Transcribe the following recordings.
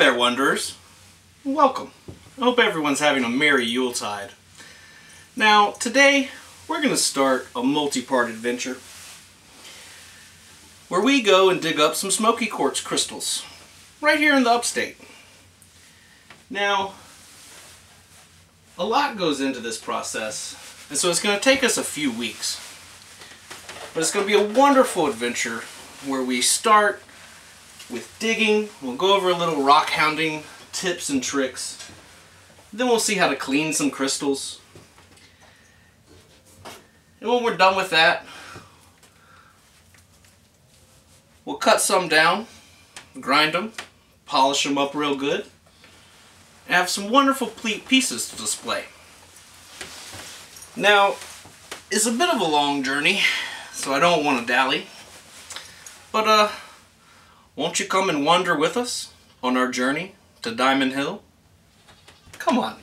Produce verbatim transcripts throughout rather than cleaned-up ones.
there, Wanderers. Welcome. I hope everyone's having a merry Yuletide. Now, today, we're going to start a multi-part adventure where we go and dig up some smoky quartz crystals right here in the upstate. Now, a lot goes into this process, and so it's going to take us a few weeks. But it's going to be a wonderful adventure where we start with digging. We'll go over a little rock hounding tips and tricks. Then we'll see how to clean some crystals. And when we're done with that, we'll cut some down, grind them, polish them up real good, and have some wonderful pieces to display. Now, it's a bit of a long journey, so I don't want to dally, but uh, won't you come and wander with us on our journey to Diamond Hill? Come on.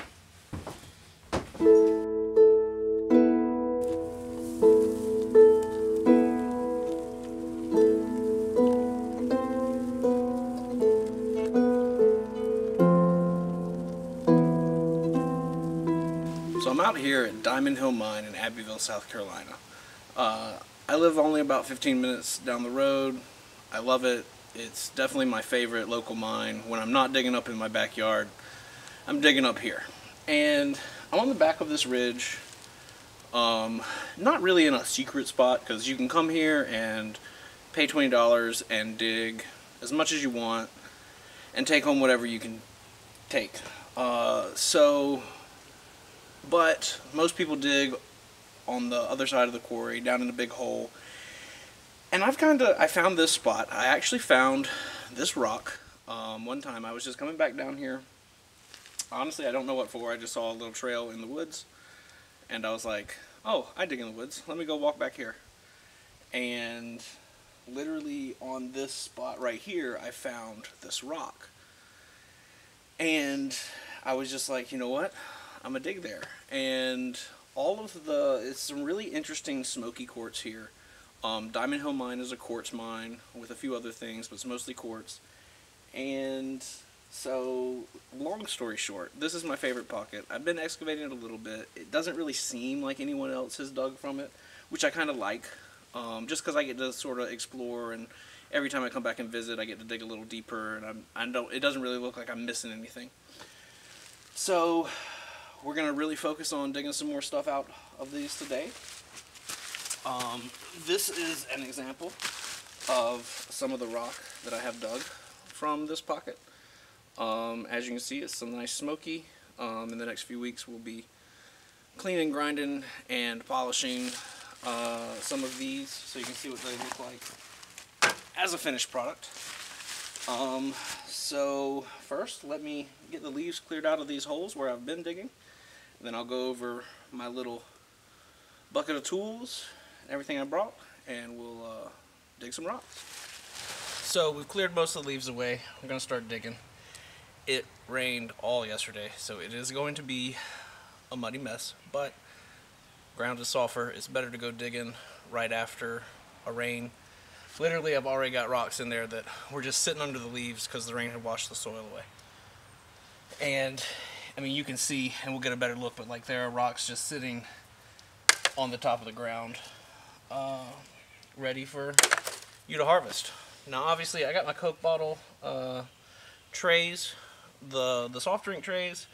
So I'm out here at Diamond Hill Mine in Abbeville, South Carolina. Uh, I live only about fifteen minutes down the road. I love it. It's definitely my favorite local mine. When I'm not digging up in my backyard, I'm digging up here. And I'm on the back of this ridge, um, not really in a secret spot, because you can come here and pay twenty dollars and dig as much as you want and take home whatever you can take. Uh, so, but most people dig on the other side of the quarry, down in a big hole. And I've kind of, I found this spot. I actually found this rock um, one time. I was just coming back down here. Honestly, I don't know what for. I just saw a little trail in the woods. And I was like, oh, I dig in the woods. Let me go walk back here. And literally on this spot right here, I found this rock. And I was just like, you know what? I'm gonna dig there. And all of the, it's some really interesting smoky quartz here. Um, Diamond Hill Mine is a quartz mine with a few other things, but it's mostly quartz. And so, long story short, this is my favorite pocket. I've been excavating it a little bit. It doesn't really seem like anyone else has dug from it, which I kind of like, um, just because I get to sort of explore, and every time I come back and visit, I get to dig a little deeper, and I'm, I don't, it doesn't really look like I'm missing anything. So, we're going to really focus on digging some more stuff out of these today. Um, this is an example of some of the rock that I have dug from this pocket. Um, as you can see, it's some nice smoky. Um, in the next few weeks, we'll be cleaning, grinding, and polishing uh, some of these so you can see what they look like as a finished product. Um, so first, let me get the leaves cleared out of these holes where I've been digging. Then I'll go over my little bucket of tools, everything I brought, and we'll uh, dig some rocks. So we've cleared most of the leaves away. We're going to start digging. It rained all yesterday, so it is going to be a muddy mess, but ground is softer. It's better to go digging right after a rain. Literally, I've already got rocks in there that were just sitting under the leaves because the rain had washed the soil away. And, I mean, you can see, and we'll get a better look, but like there are rocks just sitting on the top of the ground, uh, ready for you to harvest. Now, obviously, I got my Coke bottle uh, trays. The, the soft drink trays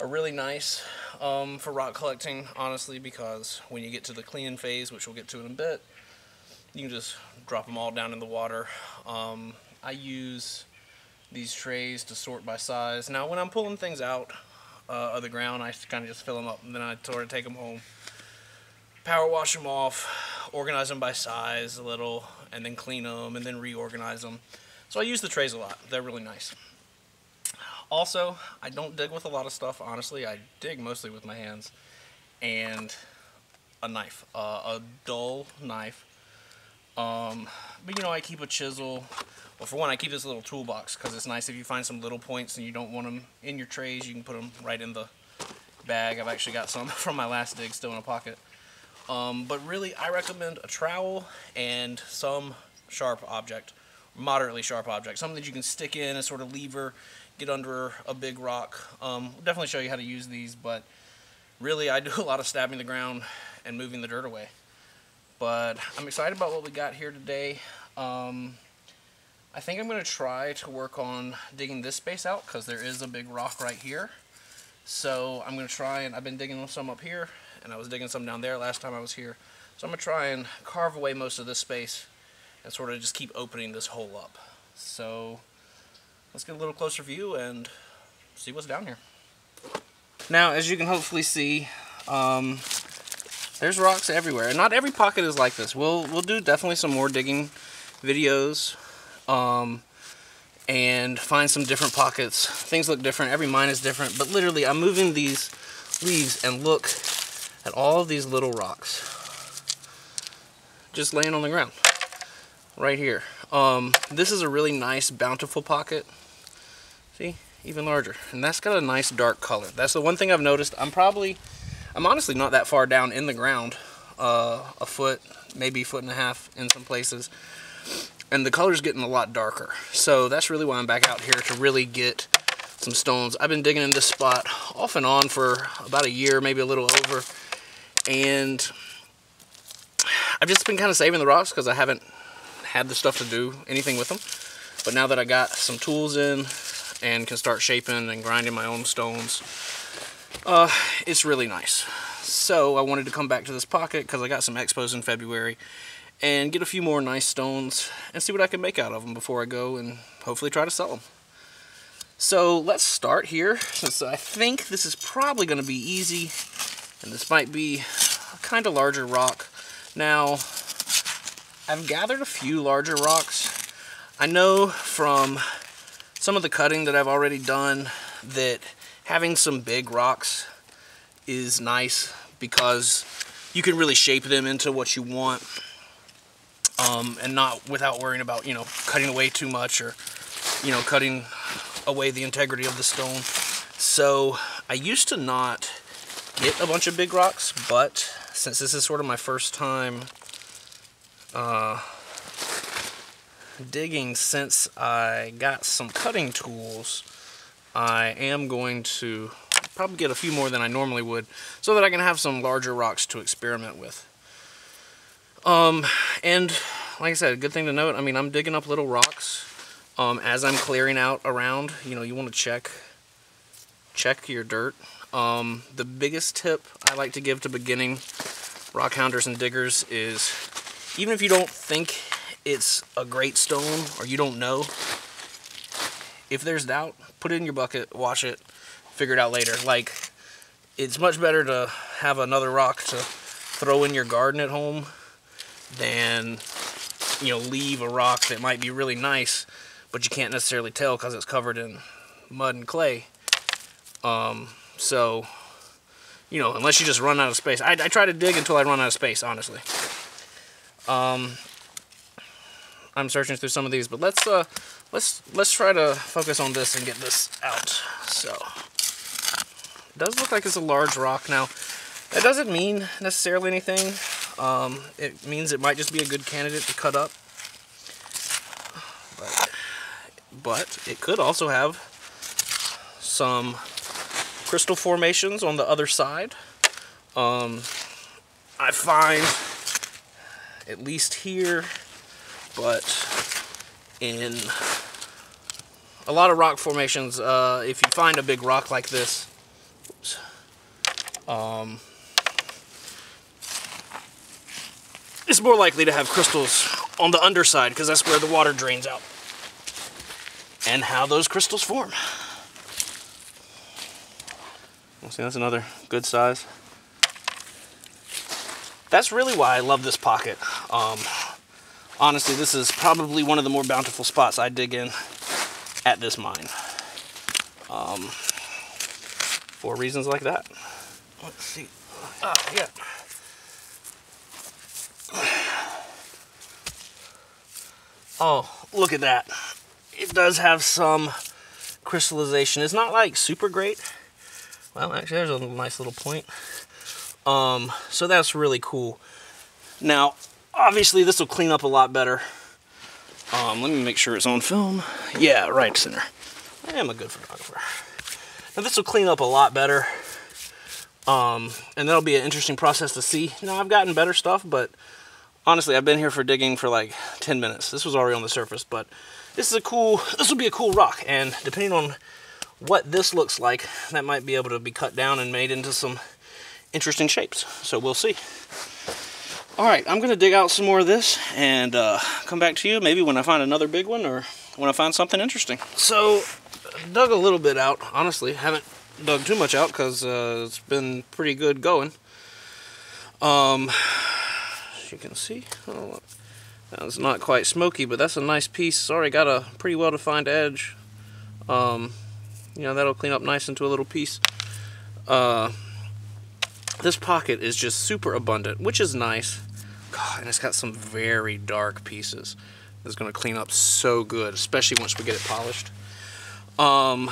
are really nice um, for rock collecting, honestly, because when you get to the cleaning phase, which we'll get to in a bit, you can just drop them all down in the water. Um, I use these trays to sort by size. Now, when I'm pulling things out uh, of the ground, I kind of just fill them up, and then I sort of take them home, power wash them off, organize them by size a little, and then clean them, and then reorganize them. So I use the trays a lot. They're really nice. Also, I don't dig with a lot of stuff, honestly. I dig mostly with my hands and a knife, uh, a dull knife. Um, but, you know, I keep a chisel. Well, for one, I keep this little toolbox because it's nice if you find some little points and you don't want them in your trays. You can put them right in the bag. I've actually got some from my last dig still in a pocket. Um, but really, I recommend a trowel and some sharp object moderately sharp object, something that you can stick in a sort of lever, get under a big rock. Um, we'll definitely show you how to use these, but really I do a lot of stabbing the ground and moving the dirt away. But I'm excited about what we got here today. Um, I think I'm going to try to work on digging this space out because there is a big rock right here. So I'm going to try, and I've been digging some up here, and I was digging some down there last time I was here. So I'm going to try and carve away most of this space and sort of just keep opening this hole up. So let's get a little closer view and see what's down here. Now, as you can hopefully see, um, there's rocks everywhere, and not every pocket is like this. We'll we'll do definitely some more digging videos, um, and find some different pockets. Things look different. Every mine is different, but literally, I'm moving these leaves and look at all of these little rocks just laying on the ground right here. Um, this is a really nice, bountiful pocket. See, even larger, and that's got a nice dark color. That's the one thing I've noticed. I'm probably, I'm honestly not that far down in the ground, uh, a foot, maybe foot and a half in some places, and the color's getting a lot darker. So that's really why I'm back out here, to really get some stones. I've been digging in this spot off and on for about a year, maybe a little over, and I've just been kind of saving the rocks because I haven't had the stuff to do anything with them. But now that I got some tools in and can start shaping and grinding my own stones, uh, it's really nice. So I wanted to come back to this pocket because I got some expos in February and get a few more nice stones and see what I can make out of them before I go and hopefully try to sell them. So let's start here, since I think this is probably going to be easy, and this might be a kind of larger rock. Now, I've gathered a few larger rocks. I know from some of the cutting that I've already done that having some big rocks is nice because you can really shape them into what you want, um, and not without worrying about, you know, cutting away too much or, you know, cutting away the integrity of the stone. So I used to not get a bunch of big rocks, but since this is sort of my first time Uh, digging since I got some cutting tools, I am going to probably get a few more than I normally would so that I can have some larger rocks to experiment with. Um, and like I said, a good thing to note, I mean, I'm digging up little rocks um, as I'm clearing out around. You know, you want to check check your dirt. Um, the biggest tip I like to give to beginning rock hounders and diggers is, even if you don't think it's a great stone or you don't know, if there's doubt, put it in your bucket, wash it, figure it out later. Like, it's much better to have another rock to throw in your garden at home than, you know, leave a rock that might be really nice, but you can't necessarily tell because it's covered in mud and clay. Um, so, you know, unless you just run out of space. I, I try to dig until I run out of space, honestly. Um, I'm searching through some of these, but let's uh, let's let's try to focus on this and get this out. So it does look like it's a large rock. Now, that doesn't mean necessarily anything. Um, it means it might just be a good candidate to cut up, but but it could also have some crystal formations on the other side. Um, I find, at least here, but in a lot of rock formations, uh, if you find a big rock like this, oops, um, it's more likely to have crystals on the underside because that's where the water drains out, and how those crystals form. Well, see, that's another good size. That's really why I love this pocket. Um, honestly, this is probably one of the more bountiful spots I dig in at this mine, um, for reasons like that. Let's see. Ah, yeah. Oh, look at that. It does have some crystallization. It's not like super great. Well, actually, there's a nice little point. Um, so that's really cool. Now, obviously this will clean up a lot better Um, let me make sure it's on film. Yeah, right center. I am a good photographer. Now this will clean up a lot better. Um, and that'll be an interesting process to see. Now I've gotten better stuff, but honestly, I've been here for digging for like ten minutes. This was already on the surface, but this is a cool, this will be a cool rock. And depending on what this looks like, that might be able to be cut down and made into some interesting shapes. So we'll see. All right, I'm gonna dig out some more of this and uh, come back to you maybe when I find another big one or when I find something interesting. So dug a little bit out, honestly. Haven't dug too much out because uh, it's been pretty good going. Um, as you can see, oh, it's not quite smoky, but that's a nice piece. It's already got a pretty well-defined edge. Um, you know, that'll clean up nice into a little piece. Uh, This pocket is just super abundant, which is nice. God, and it's got some very dark pieces. It's gonna clean up so good, especially once we get it polished. Um,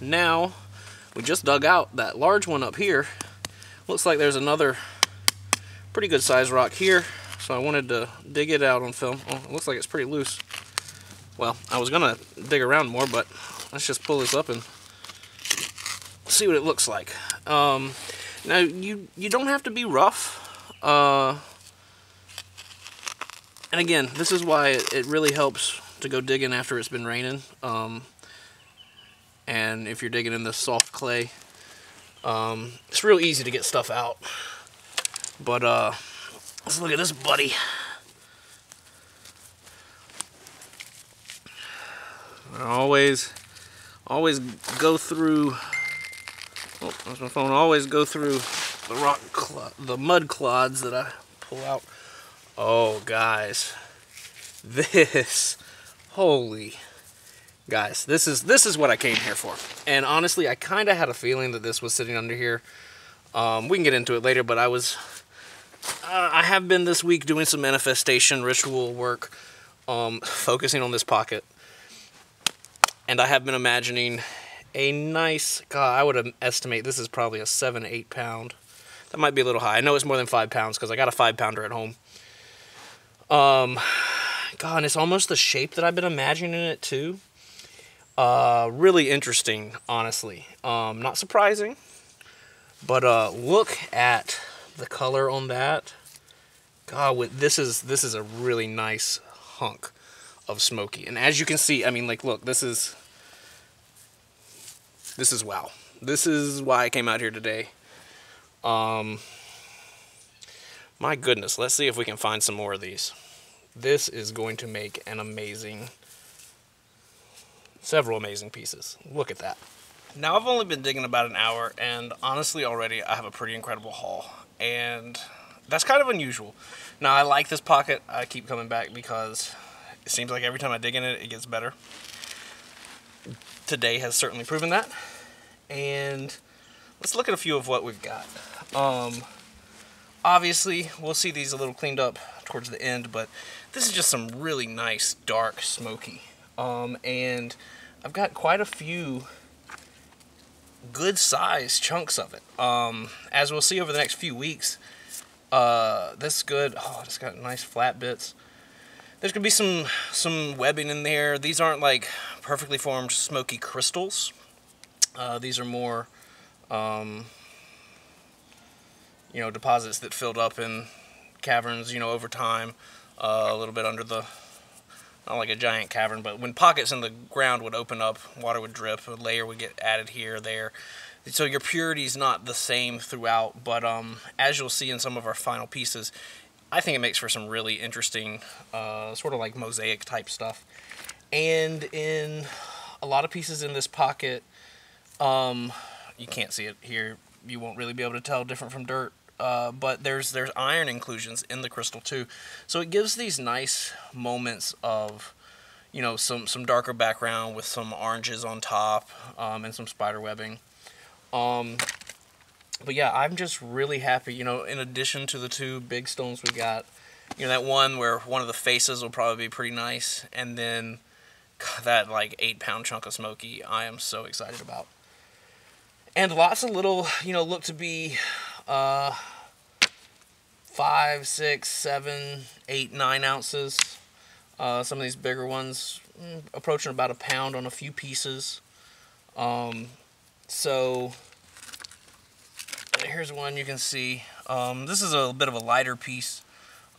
now, we just dug out that large one up here. Looks like there's another pretty good sized rock here, so I wanted to dig it out on film. Oh, it looks like it's pretty loose. Well, I was gonna dig around more, but let's just pull this up and see what it looks like. Um, Now, you, you don't have to be rough. Uh, and again, this is why it, it really helps to go digging after it's been raining. Um, and if you're digging in this soft clay, um, it's real easy to get stuff out. But uh, let's look at this buddy. I always, always go through... Oh, that's my phone. I always go through the rock, cl the mud clods that I pull out. Oh, guys, this, holy, guys, this is this is what I came here for. And honestly, I kind of had a feeling that this was sitting under here. Um, we can get into it later, but I was, uh, I have been this week doing some manifestation ritual work, um, focusing on this pocket, and I have been imagining. A nice, God, I would estimate this is probably a seven, eight pound. That might be a little high. I know it's more than five pounds because I got a five pounder at home. Um, God, and it's almost the shape that I've been imagining it too. Uh, really interesting, honestly. Um, not surprising, but uh, look at the color on that. God, with, this is this is a really nice hunk of smoky. And as you can see, I mean, like, look, this is. This is wow. This is why I came out here today. Um, my goodness, let's see if we can find some more of these. This is going to make an amazing, several amazing pieces. Look at that. Now I've only been digging about an hour and honestly already I have a pretty incredible haul. And that's kind of unusual. Now I like this pocket. I keep coming back because it seems like every time I dig in it, it gets better. Today has certainly proven that. And let's look at a few of what we've got. Um, obviously, we'll see these a little cleaned up towards the end, but this is just some really nice, dark, smoky. Um, and I've got quite a few good-sized chunks of it. Um, as we'll see over the next few weeks, uh, this is good. Oh, it's got nice flat bits. There's gonna be some some webbing in there. These aren't like perfectly formed smoky crystals. Uh, these are more, um, you know, deposits that filled up in caverns, you know, over time. Uh, a little bit under the, not like a giant cavern, but when pockets in the ground would open up, water would drip, a layer would get added here, there. So your purity's not the same throughout, but um, as you'll see in some of our final pieces, I think it makes for some really interesting, uh, sort of like mosaic type stuff. And in a lot of pieces in this pocket, um, you can't see it here. You won't really be able to tell different from dirt, uh, but there's there's iron inclusions in the crystal too. So it gives these nice moments of, you know, some, some darker background with some oranges on top um, and some spider webbing. Um, But yeah, I'm just really happy, you know, in addition to the two big stones we got, you know, that one where one of the faces will probably be pretty nice, and then God, that like eight pound chunk of smoky I am so excited about. And lots of little, you know, look to be uh, five, six, seven, eight, nine ounces. Uh, some of these bigger ones, mm, approaching about a pound on a few pieces. Um, so here's one you can see. Um, this is a bit of a lighter piece,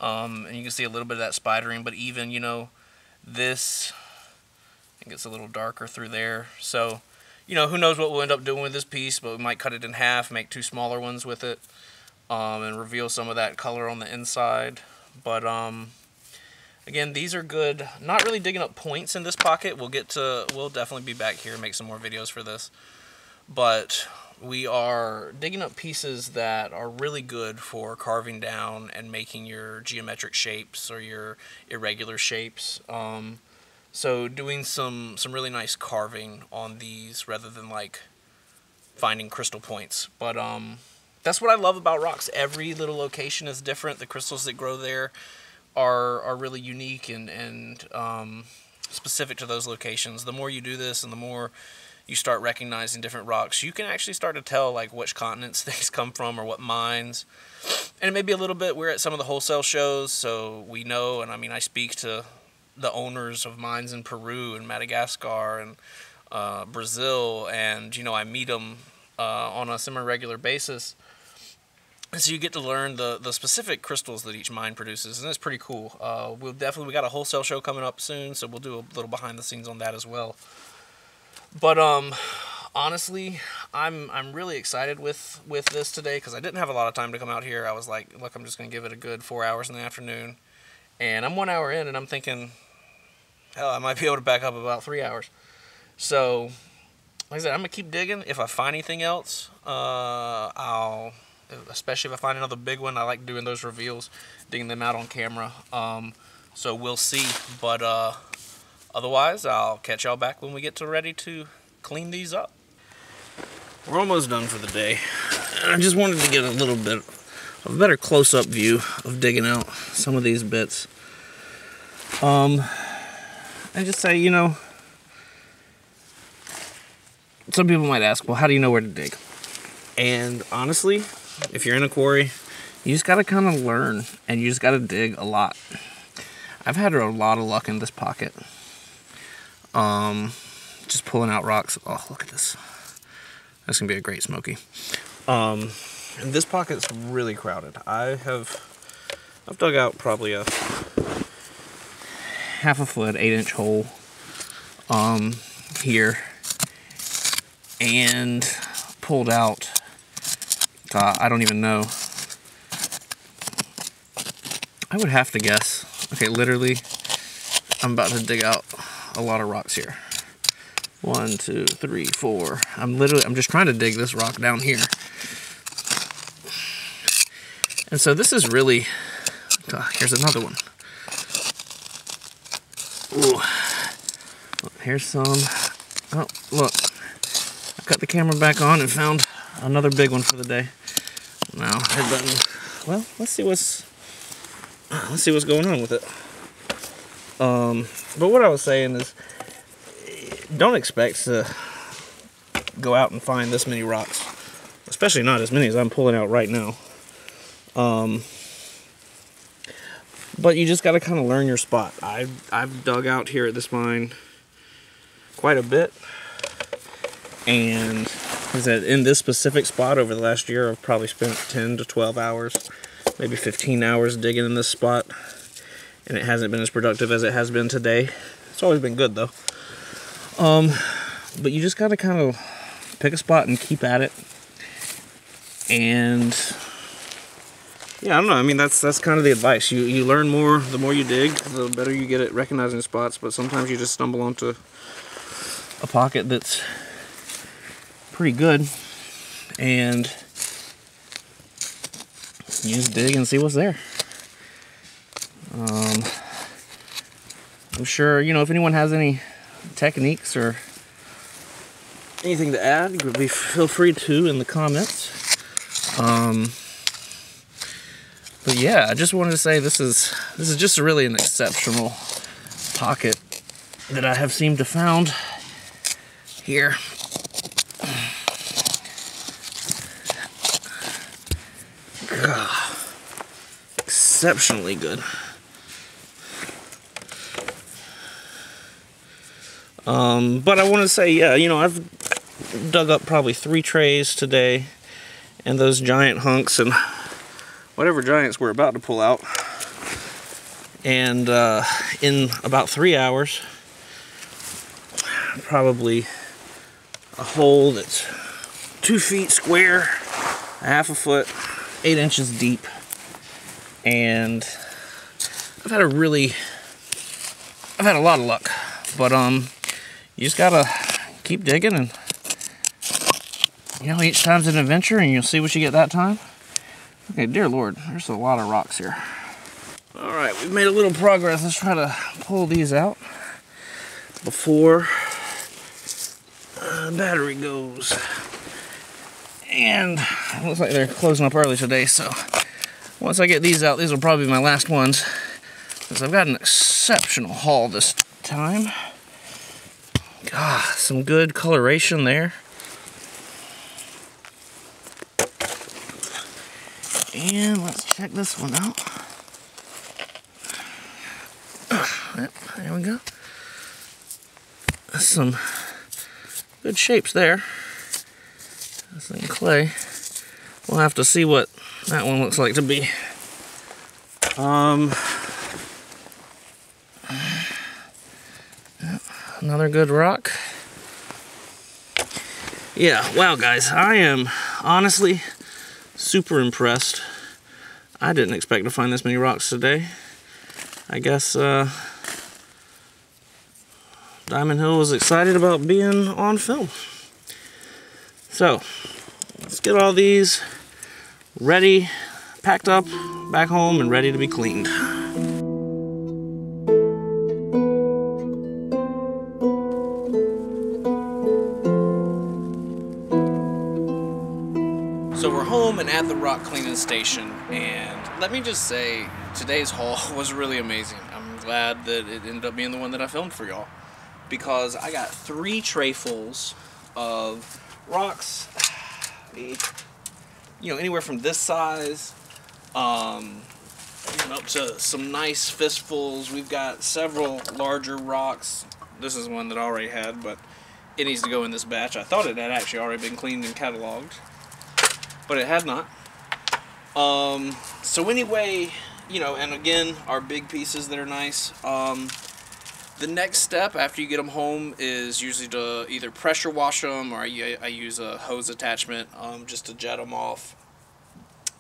um, and you can see a little bit of that spidering, but even, you know, this, I think it's a little darker through there. So, you know, who knows what we'll end up doing with this piece, but we might cut it in half, make two smaller ones with it, um, and reveal some of that color on the inside. But, um, again, these are good. Not really digging up points in this pocket. We'll get to, we'll definitely be back here and make some more videos for this. But we are digging up pieces that are really good for carving down and making your geometric shapes or your irregular shapes. Um, so doing some, some really nice carving on these rather than like finding crystal points. But um, that's what I love about rocks. Every little location is different. The crystals that grow there are, are really unique and, and um, specific to those locations. The more you do this and the more you start recognizing different rocks, you can actually start to tell like which continents things come from or what mines. And it may be a little bit, we're at some of the wholesale shows, so we know, and I mean, I speak to the owners of mines in Peru and Madagascar and uh, Brazil, and, you know, I meet them uh, on a semi-regular basis. And so you get to learn the, the specific crystals that each mine produces, and that's pretty cool. Uh, we'll definitely, we got a wholesale show coming up soon, so we'll do a little behind the scenes on that as well. But um, honestly, I'm I'm really excited with with this today because I didn't have a lot of time to come out here. I was like, look, I'm just gonna give it a good four hours in the afternoon, and I'm one hour in, and I'm thinking, hell, I might be able to back up about three hours. So, like I said, I'm gonna keep digging. If I find anything else, uh, I'll, especially if I find another big one, I like doing those reveals, digging them out on camera. Um, so we'll see, but. Uh, Otherwise, I'll catch y'all back when we get to ready to clean these up. We're almost done for the day. I just wanted to get a little bit of a better close-up view of digging out some of these bits. Um, I just say, you know, some people might ask, well, how do you know where to dig? And honestly, if you're in a quarry, you just gotta kind of learn, and you just gotta dig a lot. I've had a lot of luck in this pocket. Um, just pulling out rocks. Oh, look at this. That's gonna be a great smoky. Um, and this pocket's really crowded. I have, I've dug out probably a half a foot, eight inch hole, um, here, and pulled out, uh, I don't even know. I would have to guess. Okay, literally, I'm about to dig out a lot of rocks here. One, two, three, four. I'm literally, I'm just trying to dig this rock down here. And so this is really, uh, here's another one. Ooh. Here's some, oh, look. I cut the camera back on and found another big one for the day. Now, it doesn't, well, let's see what's, let's see what's going on with it. Um, but what I was saying is, don't expect to go out and find this many rocks, especially not as many as I'm pulling out right now. Um, but you just got to kind of learn your spot. I've, I've dug out here at this mine quite a bit, and like I said, in this specific spot over the last year, I've probably spent ten to twelve hours, maybe fifteen hours digging in this spot. And it hasn't been as productive as it has been today. It's always been good though. Um, but you just gotta kind of pick a spot and keep at it. And yeah, I don't know. I mean, that's that's kind of the advice. You you learn more the more you dig, the better you get at recognizing spots. But sometimes you just stumble onto a pocket that's pretty good, and you just dig and see what's there. Um, I'm sure, you know, if anyone has any techniques or anything to add, feel free to in the comments. Um, but yeah, I just wanted to say this is, this is just really an exceptional pocket that I have seemed to found here. God, exceptionally good. Um, but I want to say, yeah, you know, I've dug up probably three trays today, and those giant hunks and whatever giants we're about to pull out. And uh, in about three hours, probably a hole that's two feet square, a half a foot, eight inches deep. And I've had a really, I've had a lot of luck, but um, you just gotta keep digging, and you know, each time's an adventure, and you'll see what you get that time. Okay, dear Lord, there's a lot of rocks here. All right, we've made a little progress. Let's try to pull these out before the battery goes. And it looks like they're closing up early today, so once I get these out, these will probably be my last ones, because I've got an exceptional haul this time. God, some good coloration there. And let's check this one out. Yep, there we go. That's some good shapes there. That's some clay. We'll have to see what that one looks like to be. Um, yep, another good rock. Yeah, wow, guys, I am honestly super impressed. I didn't expect to find this many rocks today. I guess uh, Diamond Hill was excited about being on film. So let's get all these ready, packed up, back home, and ready to be cleaned. So we're home and at the rock cleaning station, and let me just say, today's haul was really amazing. I'm glad that it ended up being the one that I filmed for y'all, because I got three trayfuls of rocks, you know, anywhere from this size um, up to some nice fistfuls. We've got several larger rocks. This is one that I already had, but it needs to go in this batch. I thought it had actually already been cleaned and cataloged, but it had not. Um, so anyway, you know, and again, our big pieces that are nice. Um, the next step after you get them home is usually to either pressure wash them, or I, I use a hose attachment um, just to jet them off,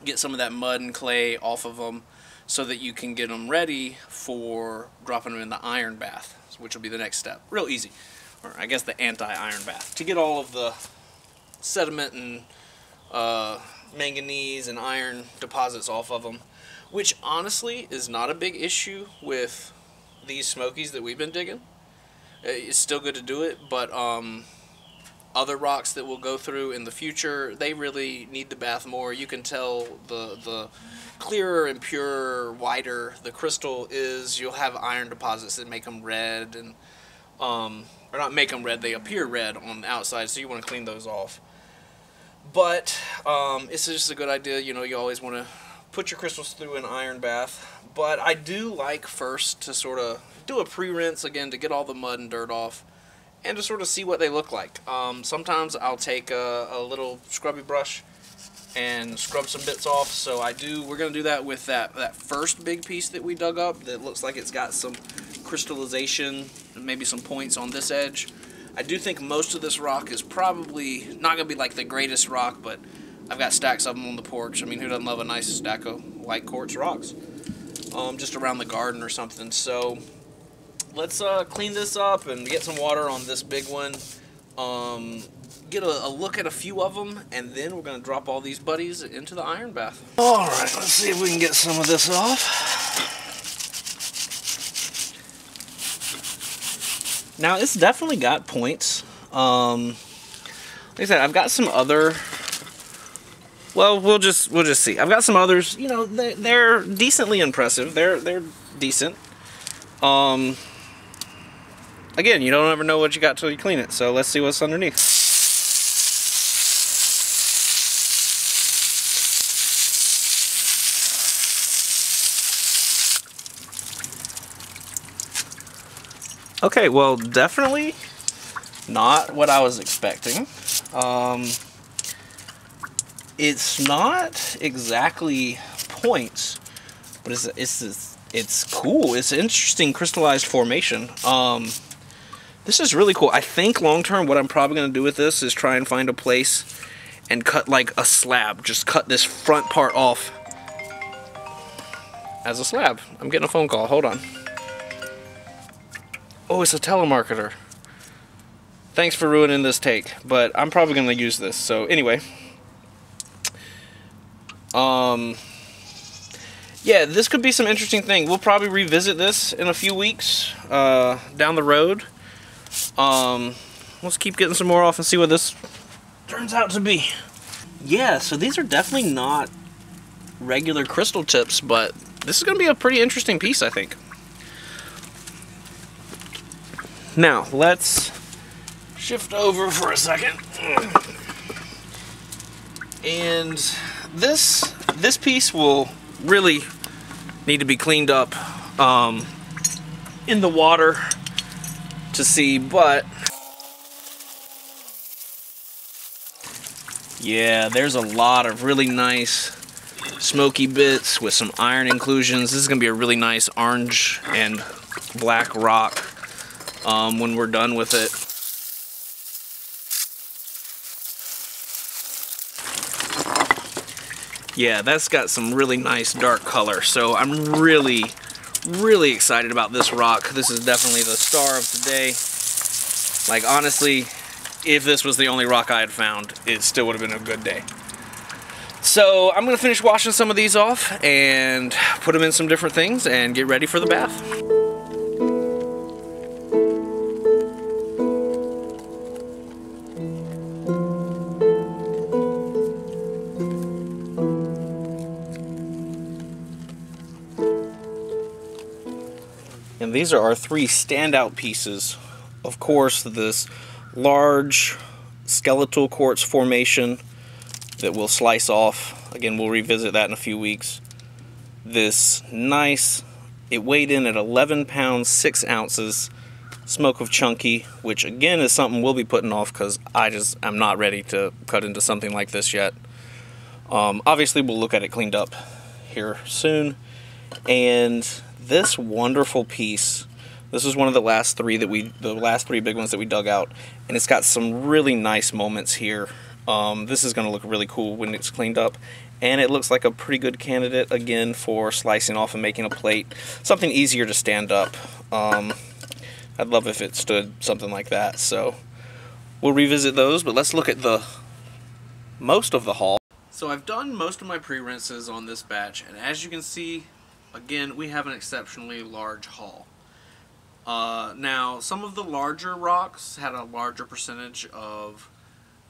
get some of that mud and clay off of them so that you can get them ready for dropping them in the iron bath, which will be the next step. Real easy. Or I guess the anti-iron bath, to get all of the sediment and Uh, manganese and iron deposits off of them, which honestly is not a big issue with these Smokies that we've been digging. It's still good to do it, but um, other rocks that we'll go through in the future, they really need the bath more. You can tell the, the clearer and purer, whiter the crystal is, you'll have iron deposits that make them red, and um, or not make them red, they appear red on the outside, so you want to clean those off. But um, it's just a good idea, you know, you always want to put your crystals through an iron bath. But I do like first to sort of do a pre-rinse, again, to get all the mud and dirt off, and to sort of see what they look like. Um, sometimes I'll take a, a little scrubby brush and scrub some bits off. So I do, we're going to do that with that, that first big piece that we dug up that looks like it's got some crystallization, and maybe some points on this edge. I do think most of this rock is probably not going to be like the greatest rock, but I've got stacks of them on the porch. I mean, who doesn't love a nice stack of white quartz rocks? Um, just around the garden or something. So let's uh, clean this up and get some water on this big one. Um, get a, a look at a few of them, and then we're going to drop all these buddies into the iron bath. All right, let's see if we can get some of this off. Now, it's definitely got points. Um, like I said, I've got some other, well, we'll just we'll just see. I've got some others, you know, they, they're decently impressive. They're they're decent. Um, again, you don't ever know what you got till you clean it. So let's see what's underneath. Okay, well, definitely Not what I was expecting. Um, it's not exactly points, but it's it's it's cool. It's an interesting crystallized formation. Um, this is really cool. I think long term, what I'm probably going to do with this is try and find a place and cut like a slab. Just cut this front part off as a slab. I'm getting a phone call. Hold on. Oh, it's a telemarketer. Thanks for ruining this take, but I'm probably going to use this. So anyway, um, yeah, this could be some interesting thing. We'll probably revisit this in a few weeks uh, down the road. Um, let's keep getting some more off and see what this turns out to be. Yeah, so these are definitely not regular crystal tips, but this is going to be a pretty interesting piece, I think. Now, let's shift over for a second, and this this piece will really need to be cleaned up um, in the water to see, but yeah, there's a lot of really nice smoky bits with some iron inclusions. This is gonna be a really nice orange and black rock um, when we're done with it. Yeah, that's got some really nice dark color, so I'm really, really excited about this rock. This is definitely the star of today. Like, honestly, if this was the only rock I had found, it still would have been a good day. So I'm going to finish washing some of these off and put them in some different things and get ready for the bath. And these are our three standout pieces. Of course, this large skeletal quartz formation that we'll slice off. Again, we'll revisit that in a few weeks. This nice, it weighed in at eleven pounds, six ounces, smoke of chunky, which again is something we'll be putting off because I just, I'm not ready to cut into something like this yet. Um, obviously, we'll look at it cleaned up here soon. And this wonderful piece, this is one of the last three that we, the last three big ones that we dug out, and it's got some really nice moments here. Um, this is going to look really cool when it's cleaned up, and it looks like a pretty good candidate again for slicing off and making a plate, something easier to stand up. Um, I'd love if it stood something like that, so we'll revisit those, but let's look at the most of the haul. So I've done most of my pre-rinses on this batch, and as you can see, again, we have an exceptionally large haul. Uh, now, some of the larger rocks had a larger percentage of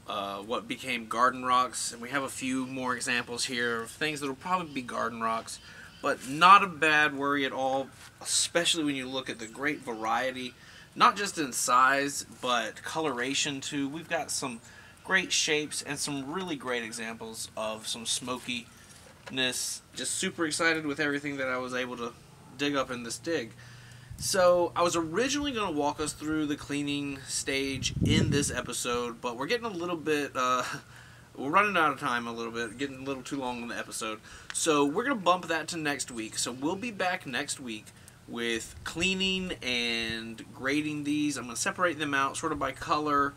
uh, what became garden rocks, and we have a few more examples here of things that will probably be garden rocks, but not a bad worry at all, especially when you look at the great variety, not just in size, but coloration too. We've got some great shapes and some really great examples of some smoky. Just super excited with everything that I was able to dig up in this dig. So I was originally going to walk us through the cleaning stage in this episode, but we're getting a little bit uh, we're running out of time a little bit, getting a little too long in the episode, so we're going to bump that to next week. So we'll be back next week with cleaning and grading these. I'm going to separate them out sort of by color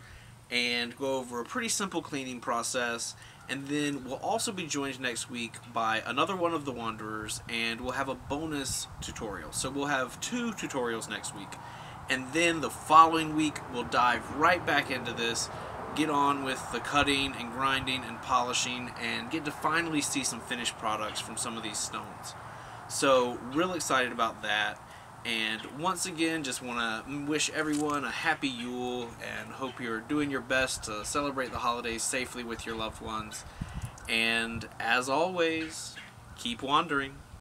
and go over a pretty simple cleaning process. And then we'll also be joined next week by another one of the Wanderers, and we'll have a bonus tutorial. So we'll have two tutorials next week. And then the following week, we'll dive right back into this, get on with the cutting and grinding and polishing, and get to finally see some finished products from some of these stones. So real excited about that. And once again, just want to wish everyone a happy Yule and hope you're doing your best to celebrate the holidays safely with your loved ones. And as always, keep wandering.